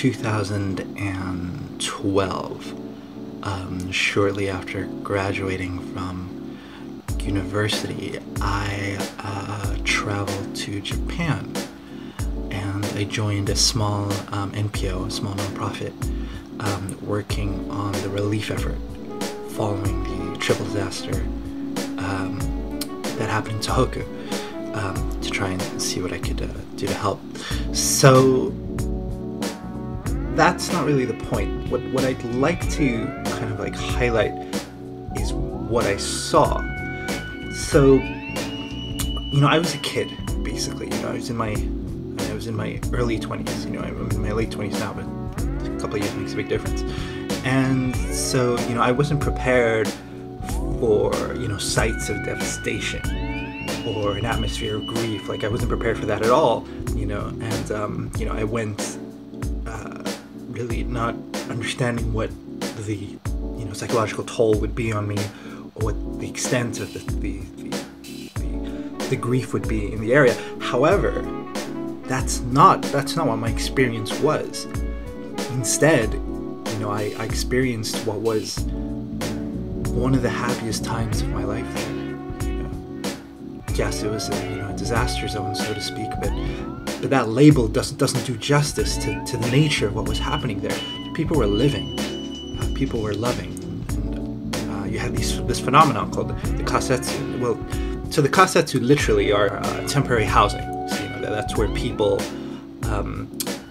2012, shortly after graduating from university, I traveled to Japan, and I joined a small NPO, a small nonprofit, working on the relief effort following the triple disaster that happened in Tohoku, to try and see what I could do to help. So that's not really the point. What I'd like to kind of like highlight is what I saw. So, you know, I was a kid, basically. You know, I was in my early 20s. You know, I'm in my late 20s now, but a couple of years makes a big difference. And so, you know, I wasn't prepared for, you know, sights of devastation or an atmosphere of grief. Like, I wasn't prepared for that at all, you know. And you know, I went really not understanding what the, you know, psychological toll would be on me, or what the extent of the grief would be in the area. However, that's not what my experience was. Instead, you know, I experienced what was one of the happiest times of my life there. You know, yes, it was a, you know, a disaster zone, so to speak, but that label doesn't do justice to the nature of what was happening there. People were living, people were loving, and you had this phenomenon called the kasetsu. Well, so the kasetsu literally are temporary housing. So, you know, that's where people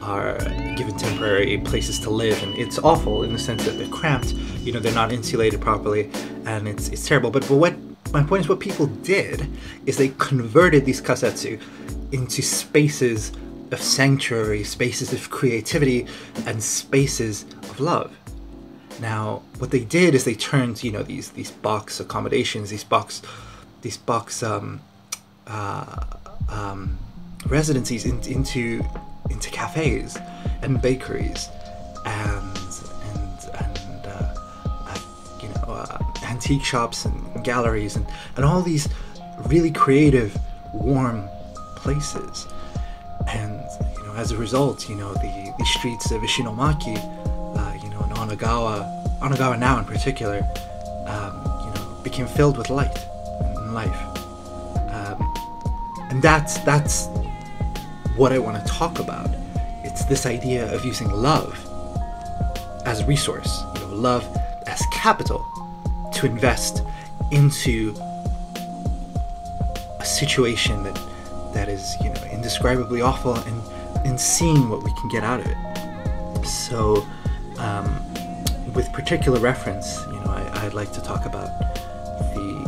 are given temporary places to live, and it's awful in the sense that they're cramped. You know, they're not insulated properly, and it's terrible. But what my point is, what people did is they converted these kasetsu into spaces of sanctuary, spaces of creativity, and spaces of love. Now, what they did is they turned, you know, these box accommodations, these box residencies into cafes and bakeries and you know, antique shops and galleries and all these really creative, warm places. And, you know, as a result, you know, the streets of Ishinomaki, you know, and Onagawa now in particular, you know, became filled with light and life. And that's what I want to talk about. It's this idea of using love as a resource, you know, love as capital to invest into a situation that is, you know, indescribably awful, and seeing what we can get out of it. So, with particular reference, you know, I'd like to talk about the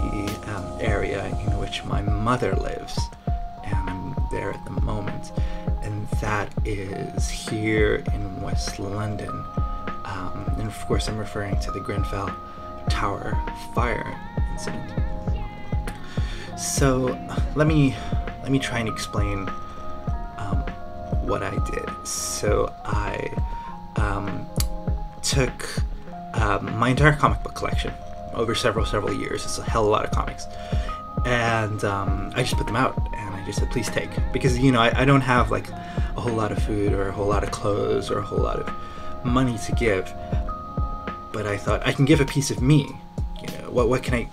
area in which my mother lives, and I'm there at the moment, and that is here in West London. And of course, I'm referring to the Grenfell Tower fire incident. So, let me try and explain what I did. So I took my entire comic book collection over several years. It's a hell of a lot of comics, and I just put them out, and I just said, please take, because, you know, I don't have like a whole lot of food or a whole lot of clothes or a whole lot of money to give, but I thought, I can give a piece of me. You know, what can I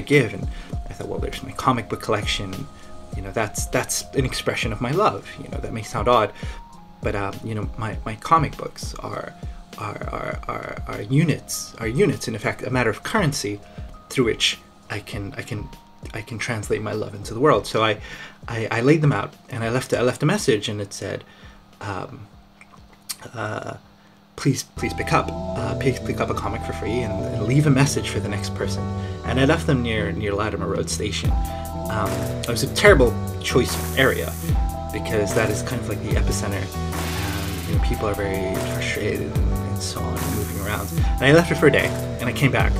give? And I thought, well, there's my comic book collection. You know, that's an expression of my love. You know, that may sound odd, but you know, my comic books are units, and in fact, a matter of currency through which I can translate my love into the world. So I laid them out, and I left a message, and it said, please pick up a comic for free, and leave a message for the next person. And I left them near Latimer Road Station. It was a terrible choice of area, because that is kind of like the epicenter. You know, people are very frustrated and so on, moving around. And I left it for a day, and I came back.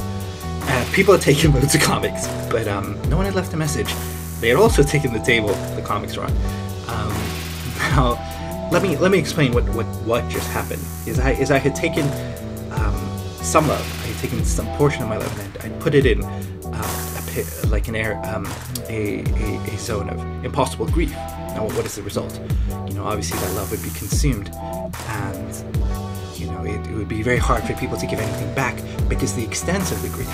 People had taken loads of comics, but no one had left a message. They had also taken the table the comics were on. Now, let me explain what just happened. I had taken some love. I had taken some portion of my love, and I put it in a a zone of impossible grief. Now, what is the result? You know, obviously that love would be consumed, and you know it would be very hard for people to give anything back because the extent of the grief.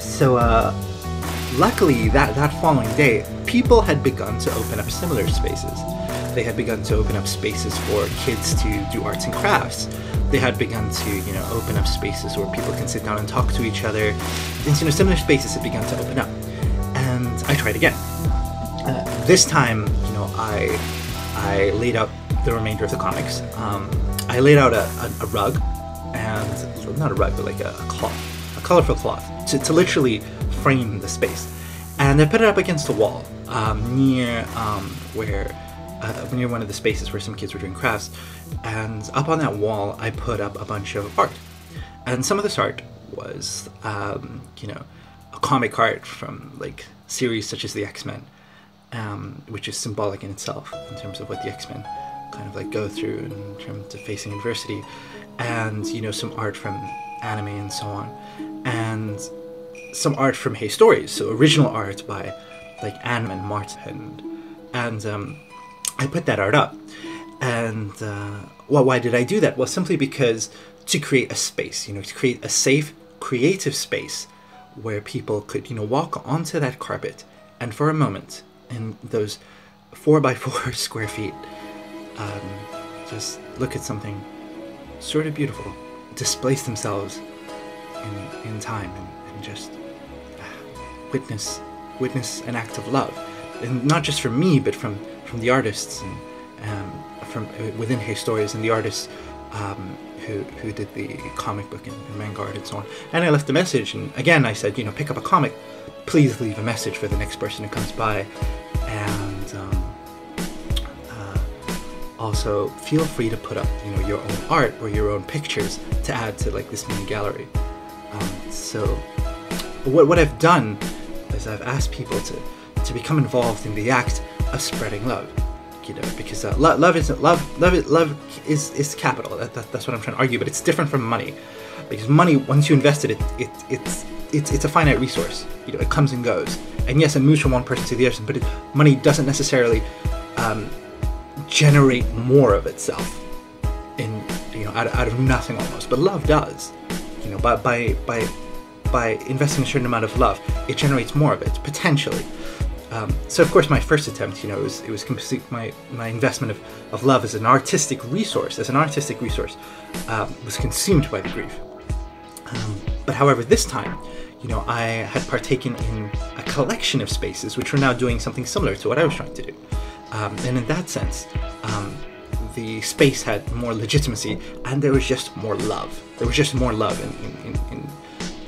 So, luckily, that following day, people had begun to open up similar spaces. They had begun to open up spaces for kids to do arts and crafts. They had begun to, you know, open up spaces where people can sit down and talk to each other. And, you know, similar spaces had begun to open up. And I tried again. This time, you know, I laid out the remainder of the comics. I laid out a rug, and not a rug, but like a cloth, a colorful cloth, to literally frame the space. And I put it up against a wall near one of the spaces where some kids were doing crafts, and up on that wall I put up a bunch of art. And some of this art was, you know, a comic art from like series such as the X-Men, which is symbolic in itself in terms of what the X-Men kind of like go through in terms of facing adversity, and you know, some art from anime and so on, and some art from Hei Stories, so original art by like Anne and Martin, and I put that art up. And well, why did I do that? Well, simply because to create a space, you know, to create a safe, creative space where people could, you know, walk onto that carpet and for a moment in those 4x4 square feet, just look at something sort of beautiful, displace themselves in time and just witness an act of love. And not just from me, but from the artists and from within Hei Stories and the artists who did the comic book and manga art and so on. And I left a message, and again I said, you know, pick up a comic, please leave a message for the next person who comes by, and also feel free to put up, you know, your own art or your own pictures to add to like this mini gallery. So what I've done is I've asked people to become involved in the act of spreading love, you know, because love is capital. That's what I'm trying to argue, but it's different from money, because money, once you invest it's a finite resource. You know, it comes and goes, and yes, it moves from one person to the other, but money doesn't necessarily generate more of itself in, you know, out of nothing almost. But love does, you know, by investing a certain amount of love, it generates more of it potentially. So of course, my first attempt, you know, it was complete, my investment of love as an artistic resource, was consumed by the grief. But however, this time, you know, I had partaken in a collection of spaces which were now doing something similar to what I was trying to do. And in that sense, the space had more legitimacy, and there was just more love. There was just more love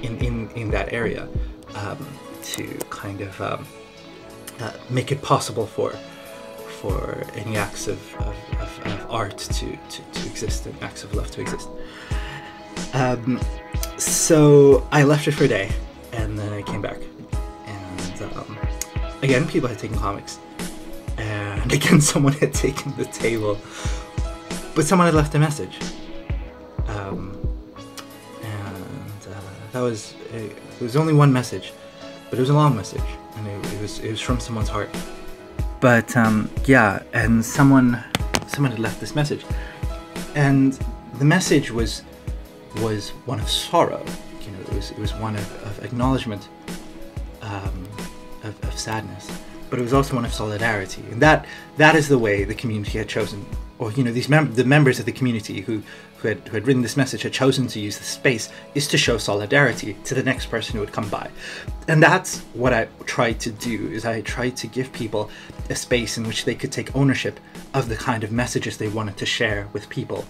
in that area, to kind of... make it possible for any acts of art to exist, and acts of love to exist. So I left it for a day, and then I came back, and again people had taken comics, and again someone had taken the table, but someone had left a message, and there was only one message, but it was a long message. And it was from someone's heart. But yeah, and someone had left this message, and the message was one of sorrow. You know, it was one of acknowledgement, of sadness, but it was also one of solidarity, and that is the way the community had chosen, or you know, the members of the community who had written this message had chosen to use the space, is to show solidarity to the next person who would come by. And that's what I tried to do, is I tried to give people a space in which they could take ownership of the kind of messages they wanted to share with people,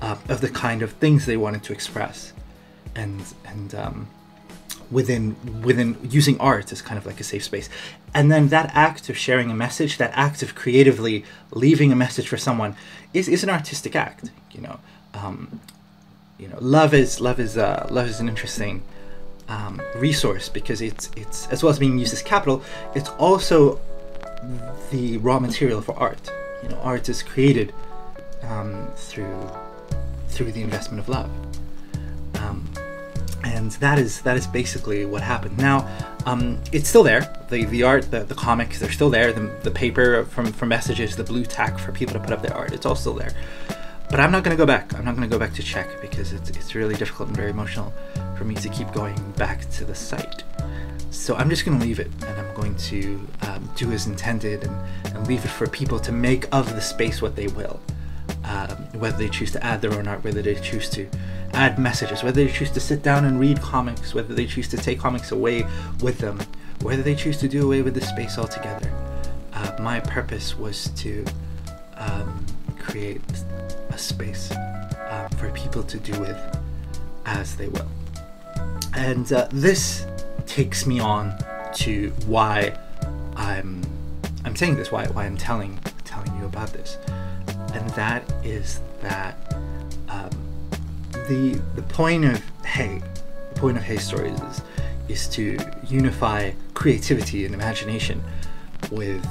of the kind of things they wanted to express, and within using art as kind of like a safe space. And then that act of sharing a message, that act of creatively leaving a message for someone is an artistic act, you know. You know, love is an interesting resource, because it's as well as being used as capital, it's also the raw material for art. You know, art is created through the investment of love, And that is basically what happened. Now, it's still there. The art, the comics, they're still there. The paper from messages, the blue tack for people to put up their art, it's all still there. But I'm not going to go back. I'm not going to go back to check because it's really difficult and very emotional for me to keep going back to the site. So I'm just going to leave it, and I'm going to do as intended and leave it for people to make of the space what they will. Whether they choose to add their own art, whether they choose to add messages, whether they choose to sit down and read comics, whether they choose to take comics away with them, whether they choose to do away with the space altogether. My purpose was to create a space for people to do with as they will. And this takes me on to why I'm saying this, why I'm telling you about this. And that is that the point of Hei, the point of Hei Stories is to unify creativity and imagination with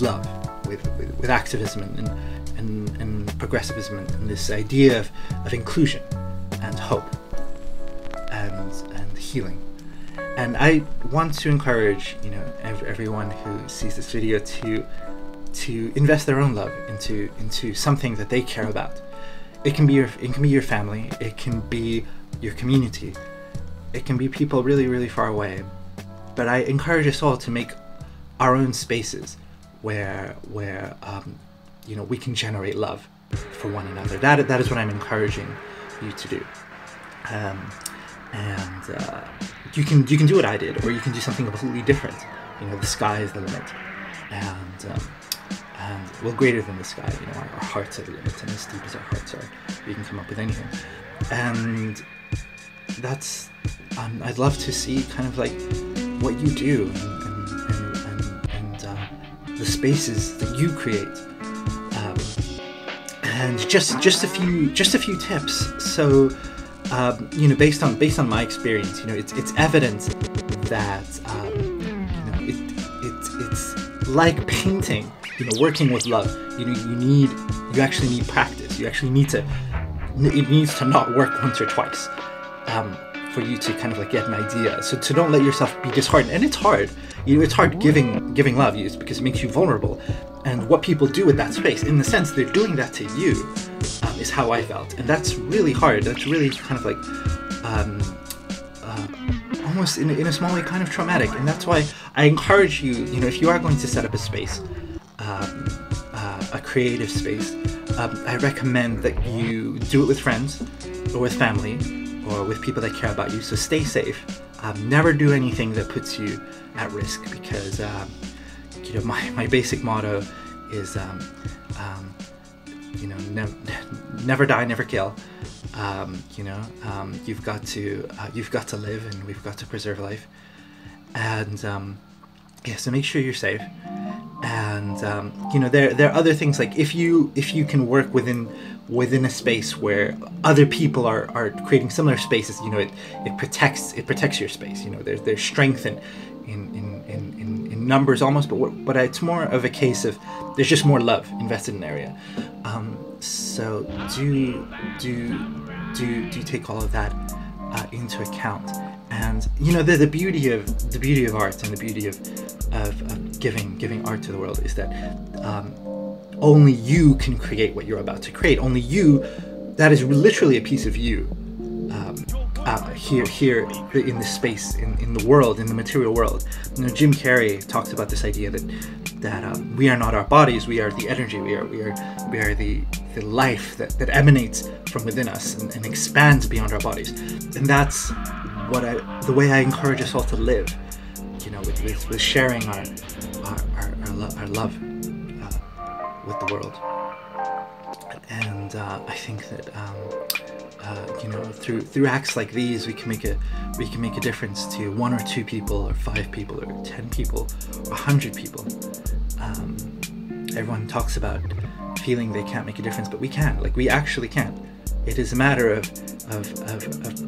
love, with activism and progressivism, and this idea of inclusion and hope and healing. And I want to encourage, you know, everyone who sees this video to invest their own love into something that they care about. It can be your family, it can be your community, it can be people really, really far away. But I encourage us all to make our own spaces where you know, we can generate love for one another. That is what I'm encouraging you to do. You can do what I did, or you can do something completely different. You know, the sky is the limit. And well, greater than the sky, you know, our hearts are the limit, and as deep as our hearts are, we can come up with anything. And that's, I'd love to see kind of like what you do and the spaces that you create. And just a few tips. So, you know, based on my experience, you know, it's evident that you know, it's like painting. You know, working with love, you know, you actually need practice. You actually need to, it needs to not work once or twice for you to kind of like get an idea. So to don't let yourself be disheartened, and it's hard. You know, it's hard giving love, because it makes you vulnerable. And what people do with that space, in the sense they're doing that to you, is how I felt, and that's really hard. That's really kind of like almost in a small way kind of traumatic. And that's why I encourage you, you know, if you are going to set up a space. A creative space, I recommend that you do it with friends or with family or with people that care about you. So stay safe. Never do anything that puts you at risk, because you know, my basic motto is you know, never die, never kill. You know, you've got to live, and we've got to preserve life. And yeah, so make sure you're safe. And you know, there are other things, like if you can work within a space where other people are creating similar spaces, you know, it protects your space. You know, there's strength in numbers almost, but it's more of a case of there's just more love invested in an area. So do take all of that into account. And you know, the beauty of art, and the beauty of giving art to the world, is that only you can create what you're about to create. Only you, that is literally a piece of you, here in this space, in the world, in the material world. You know, Jim Carrey talks about this idea that we are not our bodies, we are the energy, we are the life that emanates from within us and expands beyond our bodies. And that's the way I encourage us all to live, you know, with sharing our love with the world. And I think that you know, through acts like these, we can make a difference to 1 or 2 people, or 5 people, or 10 people, or 100 people. Everyone talks about feeling they can't make a difference, but we can. Like, we actually can. It is a matter of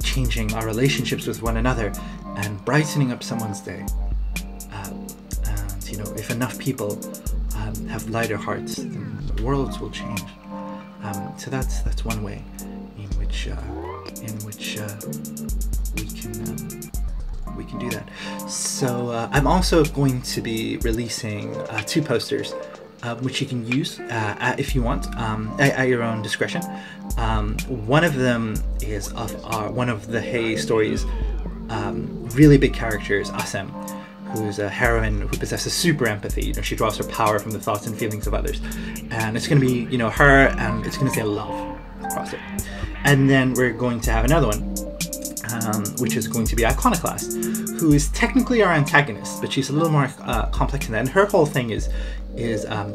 changing our relationships with one another and brightening up someone's day. And you know, if enough people have lighter hearts, then the worlds will change. So that's one way in which in which we can do that. So I'm also going to be releasing 2 posters, which you can use if you want, at your own discretion. One of them is of one of the Hei Stories really big characters, Asem, who's a heroine who possesses super empathy. You know, she draws her power from the thoughts and feelings of others, and it's going to be, you know, her, and it's going to say love across it. And then we're going to have another one, which is going to be Iconoclast, who is technically our antagonist, but she's a little more complex than that. And her whole thing is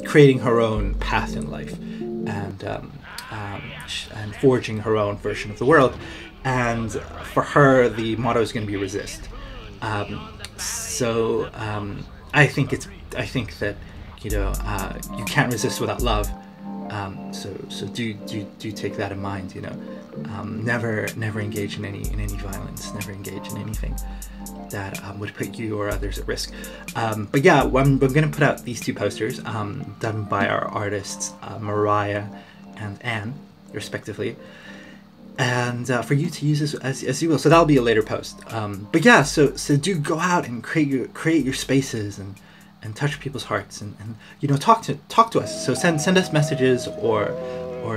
creating her own path in life, and forging her own version of the world. And for her, the motto is going to be resist. I think that, you know, you can't resist without love. So do take that in mind, you know. Never engage in any violence. Never engage in anything that would put you or others at risk. But yeah, we're going to put out these 2 posters, done by our artists Mariah and Anne, respectively, and for you to use as you will. So that'll be a later post. But yeah, so do go out and create your spaces and touch people's hearts, and you know, talk to us. So send us messages or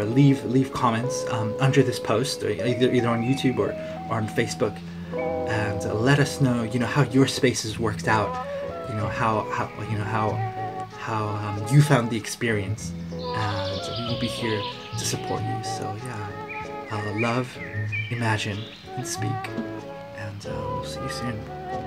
leave comments under this post, either on YouTube or on Facebook, and let us know, you know, how your spaces worked out, you know, how you found the experience, and we will be here to support you. So yeah, love, imagine, and speak, and we'll see you soon.